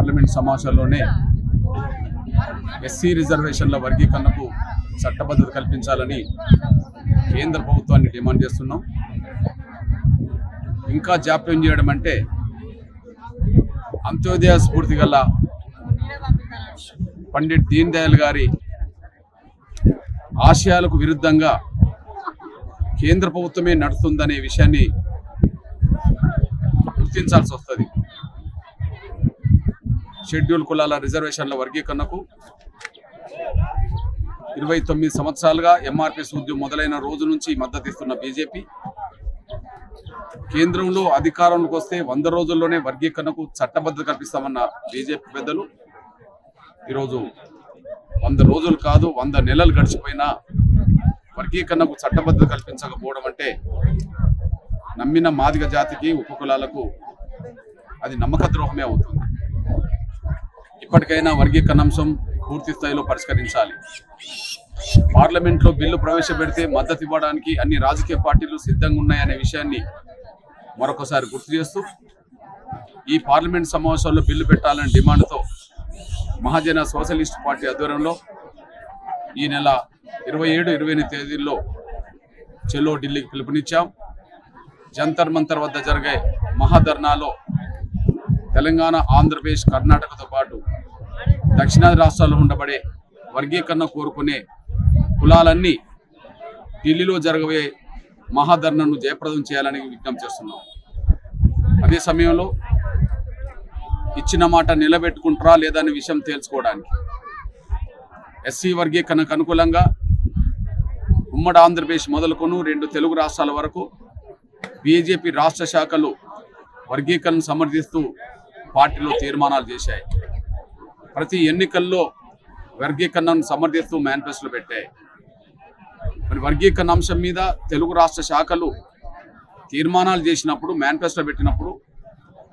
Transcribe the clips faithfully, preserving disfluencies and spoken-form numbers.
Parliament సమావేశాల్లోనే SC రిజర్వేషన్ల వర్గీకరణకు చట్టబద్ధత కల్పించాలని కేంద్ర ప్రభుత్వాన్ని డిమాండ్ చేస్తున్నాం. ఇంకా జాప్యం చేయడం అంటే అంత్యోదయ స్ఫూర్తి గల పండిట్ దీన్ దయాళ్ గారి ఆశయాలకు విరుద్ధంగా కేంద్ర ప్రభుత్వమే నడుస్తుందనే విషయాన్ని గుర్తించాల్సి వస్తుంది. షెడ్యూల్ కులాల రిజర్వేషన్ల వర్గీకరణకు ఇరవై తొమ్మిది సంవత్సరాలుగా ఎంఆర్పీఎస్ ఉద్యమం మొదలైన రోజు నుంచి మద్దతు ఇస్తున్న బీజేపీ కేంద్రంలో అధికారంలోకి వస్తే వంద రోజుల్లోనే వర్గీకరణకు చట్టబద్ధత కల్పిస్తామన్న బీజేపీ పెద్దలు ఈరోజు వంద రోజులు కాదు వంద నెలలు గడిచిపోయినా వర్గీకరణకు చట్టబద్ధత కల్పించకపోవడం అంటే నమ్మిన మాదిగ జాతికి ఉపకులాలకు అది నమ్మక ద్రోహమే అవుతుంది. ఇప్పటికైనా వర్గీకరణ అంశం పూర్తి స్థాయిలో పరిష్కరించాలి. పార్లమెంట్లో బిల్లు ప్రవేశపెడితే మద్దతు ఇవ్వడానికి అన్ని రాజకీయ పార్టీలు సిద్ధంగా ఉన్నాయనే విషయాన్ని మరొకసారి గుర్తు చేస్తూ ఈ పార్లమెంట్ సమావేశాల్లో బిల్లు పెట్టాలనే డిమాండ్తో మహాజన సోషలిస్ట్ పార్టీ ఆధ్వర్యంలో ఈ నెల ఇరవై ఏడు ఇరవై ఎనిమిది తేదీల్లో చెలో ఢిల్లీకి పిలుపునిచ్చాం. జంతర్ మంతర్ వద్ద జరిగే మహాధర్నాలో తెలంగాణ, ఆంధ్రప్రదేశ్, కర్ణాటకతో పాటు దక్షిణాది రాష్ట్రాల్లో ఉండబడే వర్గీకరణ కోరుకునే కులాలన్నీ ఢిల్లీలో జరగబోయే మహాధర్నాను జయప్రదం చేయాలని విజ్ఞప్తి చేస్తున్నాం. అదే సమయంలో ఇచ్చిన మాట నిలబెట్టుకుంటారా లేదా అనే విషయం తేల్చుకోవడానికి ఎస్సీ వర్గీకరణకు అనుకూలంగా ఉమ్మడి ఆంధ్రప్రదేశ్ మొదలుకొని రెండు తెలుగు రాష్ట్రాల వరకు బీజేపీ రాష్ట్ర శాఖలు వర్గీకరణను సమర్థిస్తూ పార్టీలో తీర్మానాలు చేశాయి. ప్రతి ఎన్నికల్లో వర్గీకరణను సమర్థిస్తూ మేనిఫెస్టోలు పెట్టాయి. మరి వర్గీకరణ అంశం మీద తెలుగు రాష్ట్ర శాఖలు తీర్మానాలు చేసినప్పుడు, మేనిఫెస్టో పెట్టినప్పుడు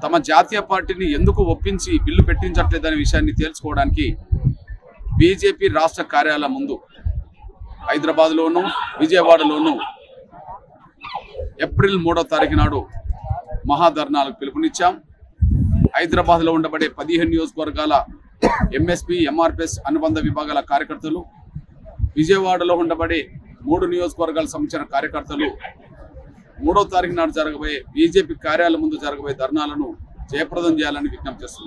తమ జాతీయ పార్టీని ఎందుకు ఒప్పించి బిల్లు పెట్టించట్లేదనే విషయాన్ని తేల్చుకోవడానికి బీజేపీ రాష్ట్ర కార్యాలయం ముందు హైదరాబాద్లోను విజయవాడలోను ఏప్రిల్ మూడో తారీఖు నాడు మహాధర్నాలకు పిలుపునిచ్చాం. హైదరాబాద్లో ఉండబడే పదిహేను నియోజకవర్గాల ఎంఎస్పీ, ఎంఆర్పిఎస్ అనుబంధ విభాగాల కార్యకర్తలు, విజయవాడలో ఉండబడే మూడు నియోజకవర్గాల సంబంధించిన కార్యకర్తలు మూడో తారీఖు నాడు జరగబోయే బీజేపీ కార్యాలయం ముందు జరగబోయే ధర్నాలను జయప్రదం చేయాలని విజ్ఞప్తి చేస్తున్నాం.